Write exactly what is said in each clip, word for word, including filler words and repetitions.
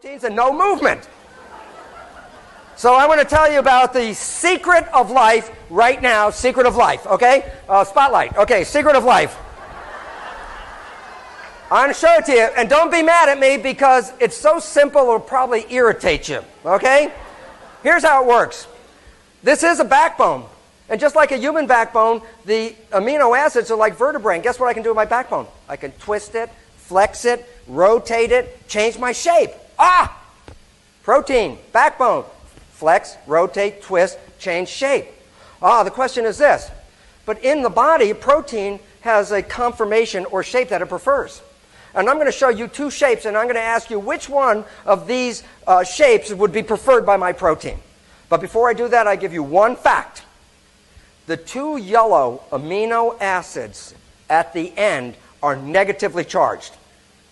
proteins and no movement. So I want to tell you about the secret of life right now. Secret of life, okay? Uh, spotlight, okay, secret of life. I'm going to show it to you, and don't be mad at me because it's so simple it'll probably irritate you, okay? Here's how it works. This is a backbone, and just like a human backbone, the amino acids are like vertebrae, and guess what I can do with my backbone? I can twist it, flex it, rotate it, change my shape. Ah! Protein, backbone, flex, rotate, twist, change shape. Ah, the question is this, but in the body, protein has a conformation or shape that it prefers. And I'm going to show you two shapes, and I'm going to ask you which one of these uh, shapes would be preferred by my protein. But before I do that, I give you one fact. The two yellow amino acids at the end are negatively charged.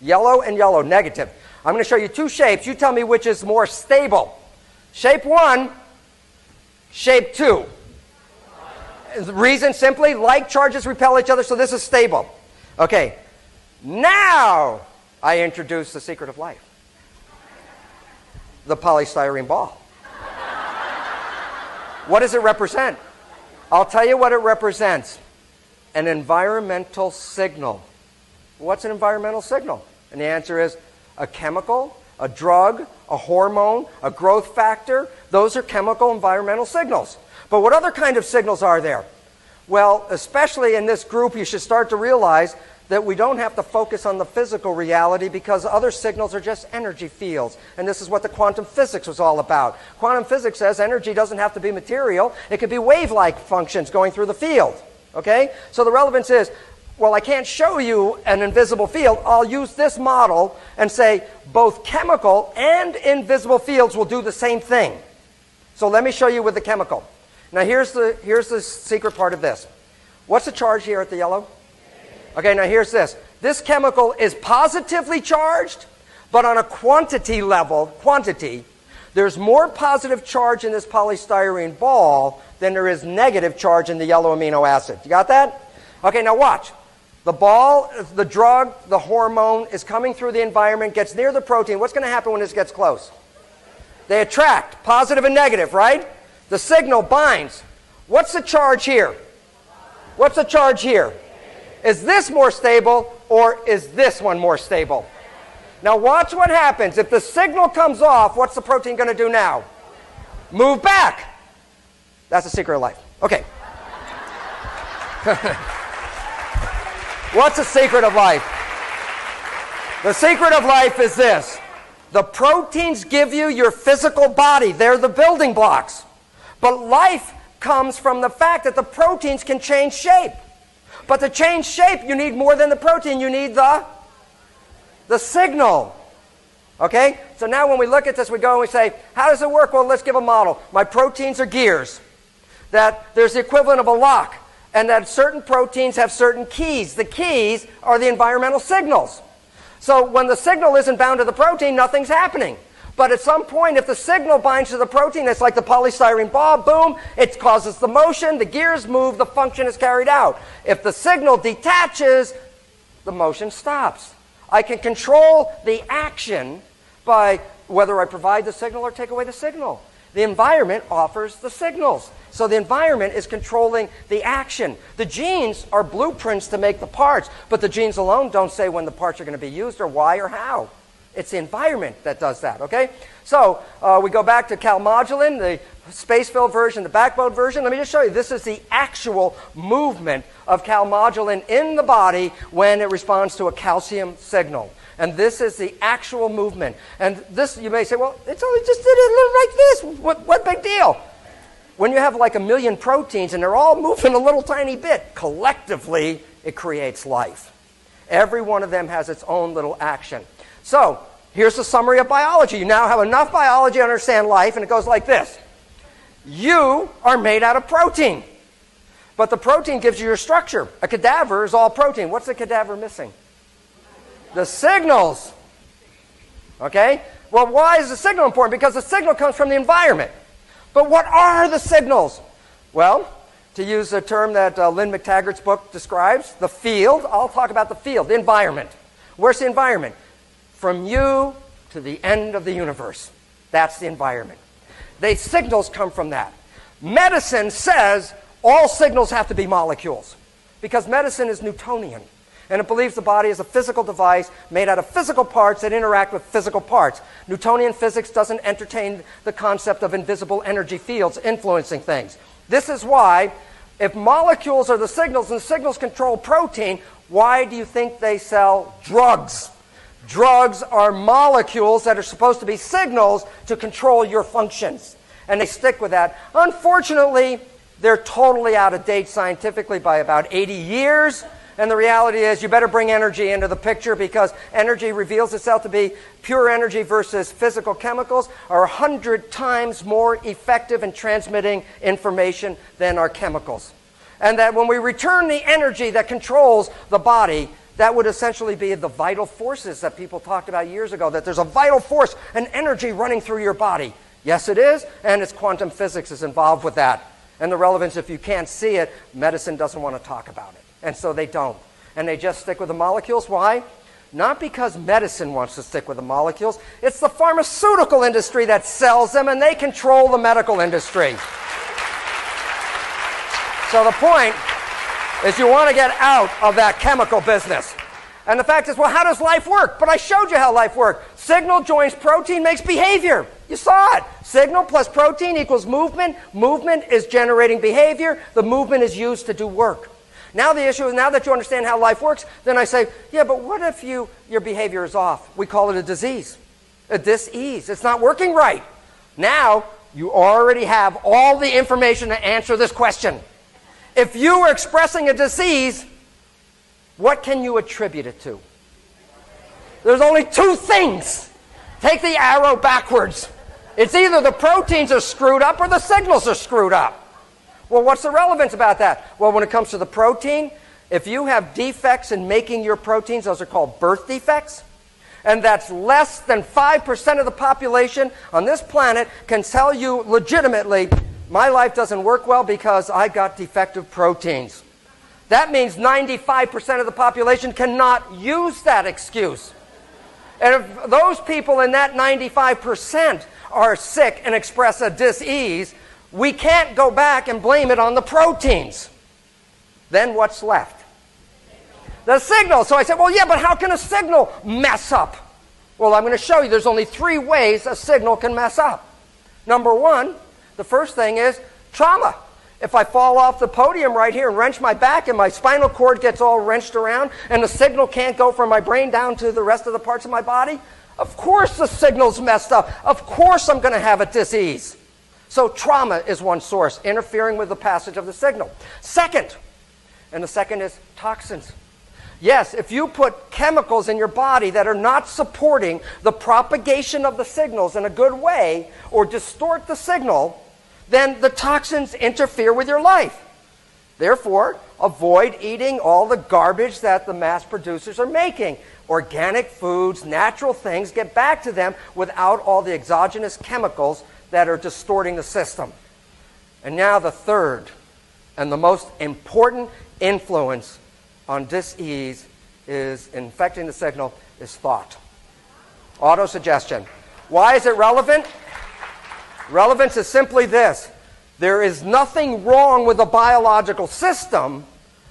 Yellow and yellow, negative. I'm going to show you two shapes. You tell me which is more stable. Shape one, shape two. The reason simply, like charges repel each other, so this is stable. Okay. Now, I introduce the secret of life. The polystyrene ball. What does it represent? I'll tell you what it represents. An environmental signal. What's an environmental signal? And the answer is a chemical, a drug, a hormone, a growth factor. Those are chemical environmental signals. But what other kind of signals are there? Well, especially in this group, you should start to realize that we don't have to focus on the physical reality because other signals are just energy fields. And this is what the quantum physics was all about. Quantum physics says energy doesn't have to be material. It could be wave-like functions going through the field. Okay? So the relevance is, well, I can't show you an invisible field. I'll use this model and say both chemical and invisible fields will do the same thing. So let me show you with the chemical. Now, here's the, here's the secret part of this. What's the charge here at the yellow? Okay, now here's this. This chemical is positively charged, but on a quantity level, quantity, there's more positive charge in this polystyrene ball than there is negative charge in the yellow amino acid. You got that? Okay, now watch. The ball, the drug, the hormone is coming through the environment, gets near the protein. What's going to happen when this gets close? They attract, positive and negative, right? The signal binds. What's the charge here? What's the charge here? Is this more stable or is this one more stable? Now watch what happens. If the signal comes off, what's the protein going to do now? Move back. That's the secret of life. Okay. What's the secret of life? The secret of life is this. The proteins give you your physical body. They're the building blocks. But life comes from the fact that the proteins can change shape. But to change shape, you need more than the protein. You need the, the signal. Okay? So now when we look at this, we go and we say, how does it work? Well, let's give a model. My proteins are gears. That there's the equivalent of a lock. And that certain proteins have certain keys. The keys are the environmental signals. So when the signal isn't bound to the protein, nothing's happening. But at some point, if the signal binds to the protein, it's like the polystyrene ball, boom, it causes the motion, the gears move, the function is carried out. If the signal detaches, the motion stops. I can control the action by whether I provide the signal or take away the signal. The environment offers the signals. So the environment is controlling the action. The genes are blueprints to make the parts, but the genes alone don't say when the parts are going to be used or why or how. It's the environment that does that, okay? So uh, we go back to calmodulin, the space-filled version, the backbone version. Let me just show you. This is the actual movement of calmodulin in the body when it responds to a calcium signal. And this is the actual movement. And this, you may say, well, it's only just did it like this. What, what big deal? When you have like a million proteins and they're all moving a little tiny bit, collectively, it creates life. Every one of them has its own little action. So, here's the summary of biology. You now have enough biology to understand life, and it goes like this. You are made out of protein, but the protein gives you your structure. A cadaver is all protein. What's the cadaver missing? The signals. Okay? Well, why is the signal important? Because the signal comes from the environment. But what are the signals? Well, to use a term that uh, Lynn McTaggart's book describes, the field. I'll talk about the field, the environment. Where's the environment? From you to the end of the universe. That's the environment. They signals come from that. Medicine says all signals have to be molecules because medicine is Newtonian, and it believes the body is a physical device made out of physical parts that interact with physical parts. Newtonian physics doesn't entertain the concept of invisible energy fields influencing things. This is why, if molecules are the signals and signals control protein, why do you think they sell drugs? Drugs are molecules that are supposed to be signals to control your functions, and they stick with that. Unfortunately, they're totally out of date scientifically by about eighty years, and the reality is you better bring energy into the picture because energy reveals itself to be pure energy versus physical chemicals are one hundred times more effective in transmitting information than our chemicals. And that when we return the energy that controls the body, that would essentially be the vital forces that people talked about years ago, that there's a vital force, an energy running through your body. Yes, it is, and it's quantum physics is involved with that. And the relevance, if you can't see it, medicine doesn't want to talk about it. And so they don't. And they just stick with the molecules. Why? Not because medicine wants to stick with the molecules. It's the pharmaceutical industry that sells them, and they control the medical industry. So the point is you want to get out of that chemical business. And the fact is, well, how does life work? But I showed you how life works. Signal joins protein makes behavior. You saw it. Signal plus protein equals movement. Movement is generating behavior. The movement is used to do work. Now the issue is, now that you understand how life works, then I say, yeah, but what if you, your behavior is off? We call it a disease, a dis-ease. It's not working right. Now you already have all the information to answer this question. If you were expressing a disease, what can you attribute it to? There's only two things. Take the arrow backwards. It's either the proteins are screwed up or the signals are screwed up. Well, what's the relevance about that? Well, when it comes to the protein, if you have defects in making your proteins, those are called birth defects, and that's less than five percent of the population on this planet can tell you legitimately, my life doesn't work well because I got defective proteins. That means ninety-five percent of the population cannot use that excuse. And if those people in that ninety-five percent are sick and express a disease, we can't go back and blame it on the proteins. Then what's left? The signal. So I said, well, yeah, but how can a signal mess up? Well, I'm going to show you there's only three ways a signal can mess up. Number one, the first thing is trauma. If I fall off the podium right here and wrench my back and my spinal cord gets all wrenched around and the signal can't go from my brain down to the rest of the parts of my body, of course the signal's messed up. Of course I'm going to have a disease. So trauma is one source, interfering with the passage of the signal. Second, and the second is toxins. Yes, if you put chemicals in your body that are not supporting the propagation of the signals in a good way or distort the signal, then the toxins interfere with your life. Therefore, avoid eating all the garbage that the mass producers are making. Organic foods, natural things, get back to them without all the exogenous chemicals that are distorting the system. And now the third and the most important influence on dis-ease is infecting the signal is thought. Autosuggestion. Why is it relevant? Relevance is simply this. There is nothing wrong with the biological system.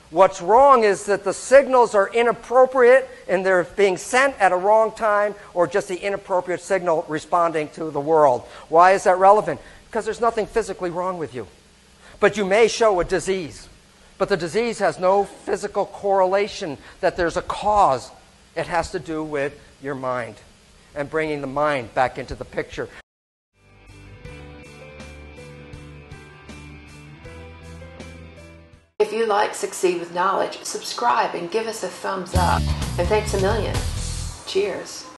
What's wrong is that the signals are inappropriate and they're being sent at a wrong time, or just the inappropriate signal responding to the world. Why is that relevant? Because there's nothing physically wrong with you. But you may show a disease. But the disease has no physical correlation that there's a cause. It has to do with your mind and bringing the mind back into the picture. If you like Succeed with Knowledge, subscribe and give us a thumbs up. And thanks a million. Cheers.